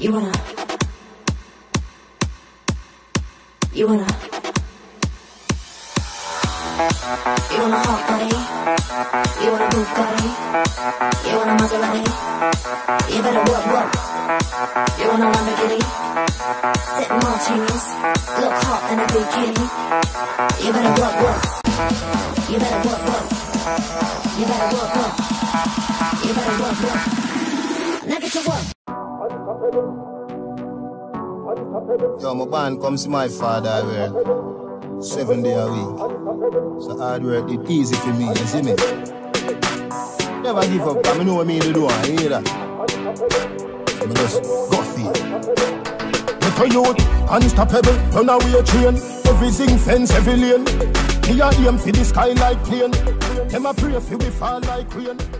You wanna hot body, you wanna Bugatti, you wanna Maserati, you better work, you wanna Lamborghini, sip martinis, look hot in a bikini, you better work, you better work, you better work, you better work, now get to work. Yo, my band comes to my father, I work 7 days a week. So hard work, it's easy for me, you see me? Never give up, I know what I mean to do, I hear that. So I just go for it. Get a youth, unstoppable, run away train. Everything fence, every lane. Me a aim for the sky like plane. Them a pray for we fall like rain.